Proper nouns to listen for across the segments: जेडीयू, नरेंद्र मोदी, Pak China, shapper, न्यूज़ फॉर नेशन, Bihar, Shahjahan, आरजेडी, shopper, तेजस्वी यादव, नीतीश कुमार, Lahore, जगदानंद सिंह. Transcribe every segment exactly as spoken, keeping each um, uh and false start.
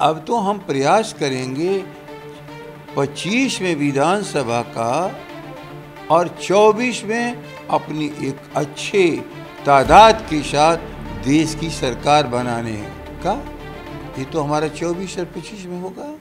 अब तो हम प्रयास करेंगे पच्चीसवें विधानसभा का और चौबीसवें अपनी एक अच्छे तादाद के साथ देश की सरकार बनाने का। ये तो हमारा चौबीस और पच्चीस में होगा।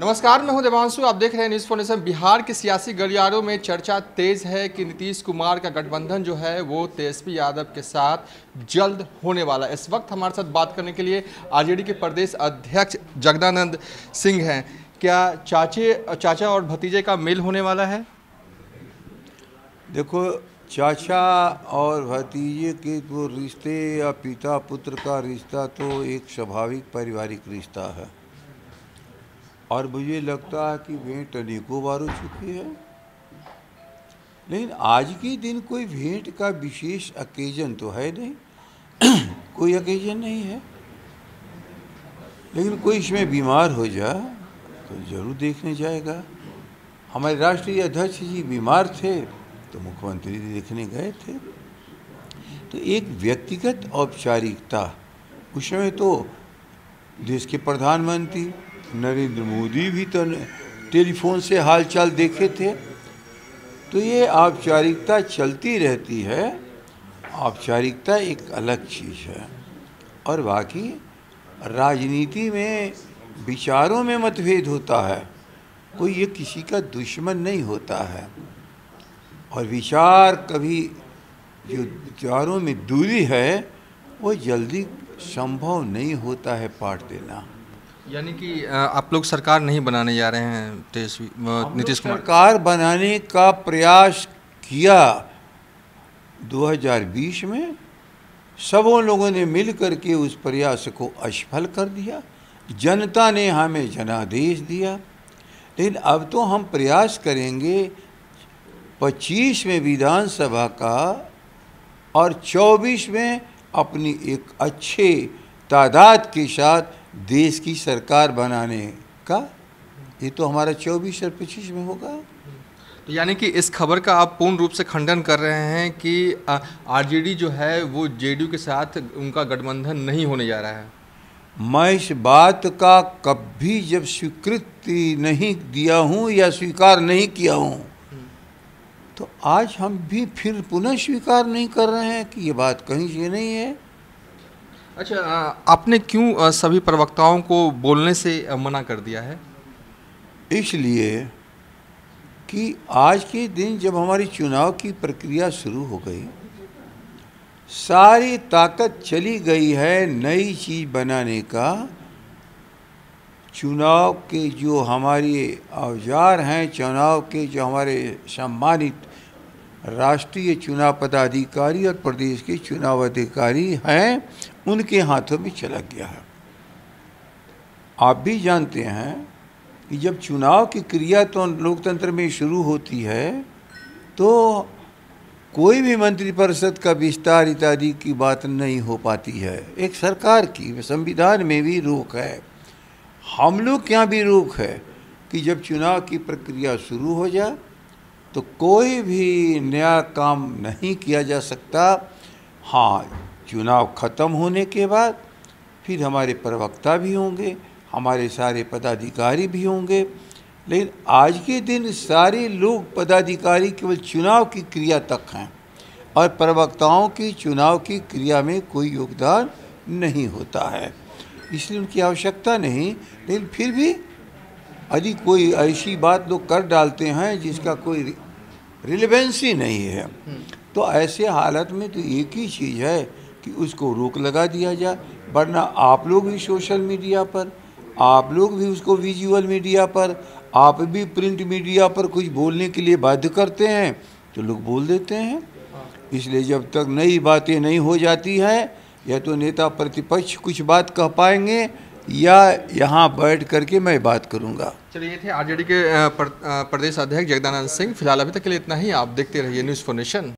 नमस्कार, मैं हूं देवांशु, आप देख रहे हैं न्यूज़ फॉर नेशन। बिहार के सियासी गलियारों में चर्चा तेज है कि नीतीश कुमार का गठबंधन जो है वो तेजस्वी यादव के साथ जल्द होने वाला है। इस वक्त हमारे साथ बात करने के लिए आरजेडी के प्रदेश अध्यक्ष जगदानंद सिंह हैं। क्या चाचे चाचा और भतीजे का मेल होने वाला है? देखो, चाचा और भतीजे के तो रिश्ते या पिता पुत्र का रिश्ता तो एक स्वाभाविक पारिवारिक रिश्ता है और मुझे लगता है कि भेंट अनेकों बार हो चुकी है, लेकिन आज के दिन कोई भेंट का विशेष अकेजन तो है नहीं। कोई अकेजन नहीं है, लेकिन कोई इसमें बीमार हो जा तो ज़रूर देखने जाएगा। हमारे राष्ट्रीय अध्यक्ष जी बीमार थे तो मुख्यमंत्री जी देखने गए थे। तो एक व्यक्तिगत औपचारिकता उसमें तो देश के प्रधानमंत्री नरेंद्र मोदी भी तो टेलीफोन से हालचाल देखे थे। तो ये औपचारिकता चलती रहती है। औपचारिकता एक अलग चीज़ है और बाकी राजनीति में विचारों में मतभेद होता है। कोई ये किसी का दुश्मन नहीं होता है और विचार कभी जो विचारों में दूरी है वो जल्दी संभव नहीं होता है पाट देना। यानी कि आप लोग सरकार नहीं बनाने जा रहे हैं तेजस्वी नीतीश कुमार? सरकार बनाने का प्रयास किया दो हज़ार बीस में, सबों लोगों ने मिल करके उस प्रयास को असफल कर दिया। जनता ने हमें जनादेश दिया, लेकिन अब तो हम प्रयास करेंगे पच्चीसवें विधानसभा का और चौबीसवें अपनी एक अच्छे तादाद के साथ देश की सरकार बनाने का। ये तो हमारा चौबीस और पच्चीस में होगा। तो यानी कि इस खबर का आप पूर्ण रूप से खंडन कर रहे हैं कि आरजेडी जो है वो जेडीयू के साथ उनका गठबंधन नहीं होने जा रहा है? मैं इस बात का कभी जब स्वीकृति नहीं दिया हूँ या स्वीकार नहीं किया हूँ, तो आज हम भी फिर पुनः स्वीकार नहीं कर रहे हैं कि ये बात कहीं से नहीं है। अच्छा, आपने क्यों सभी प्रवक्ताओं को बोलने से मना कर दिया है? इसलिए कि आज के दिन जब हमारी चुनाव की प्रक्रिया शुरू हो गई, सारी ताकत चली गई है नई चीज़ बनाने का। चुनाव के जो हमारे औजार हैं, चुनाव के जो हमारे सम्मानित राष्ट्रीय चुनाव पदाधिकारी और प्रदेश के चुनाव अधिकारी हैं, उनके हाथों में चला गया है। आप भी जानते हैं कि जब चुनाव की क्रिया तो लोकतंत्र में शुरू होती है तो कोई भी मंत्रिपरिषद का विस्तार इत्यादि की बात नहीं हो पाती है। एक सरकार की संविधान में भी रोक है, हम लोग क्या भी रोक है कि जब चुनाव की प्रक्रिया शुरू हो जाए तो कोई भी नया काम नहीं किया जा सकता। हाँ, चुनाव खत्म होने के बाद फिर हमारे प्रवक्ता भी होंगे, हमारे सारे पदाधिकारी भी होंगे, लेकिन आज के दिन सारे लोग पदाधिकारी केवल चुनाव की क्रिया तक हैं और प्रवक्ताओं की चुनाव की क्रिया में कोई योगदान नहीं होता है, इसलिए उनकी आवश्यकता नहीं। लेकिन फिर भी यदि कोई ऐसी बात लोग कर डालते हैं जिसका कोई रिलेवेंसी नहीं है, तो ऐसे हालत में तो एक ही चीज़ है कि उसको रोक लगा दिया जाए। वरना आप लोग भी सोशल मीडिया पर, आप लोग भी उसको विजुअल मीडिया पर, आप भी प्रिंट मीडिया पर कुछ बोलने के लिए बाध्य करते हैं तो लोग बोल देते हैं। इसलिए जब तक नई बातें नहीं हो जाती हैं, या तो नेता प्रतिपक्ष कुछ बात कह पाएंगे या यहाँ बैठ करके मैं बात करूँगा। चलिए, ये थे आरजेडी के प्रदेश अध्यक्ष जगदानंद सिंह। फिलहाल अभी तक के लिए इतना ही। आप देखते रहिए न्यूज़ फॉर नेशन।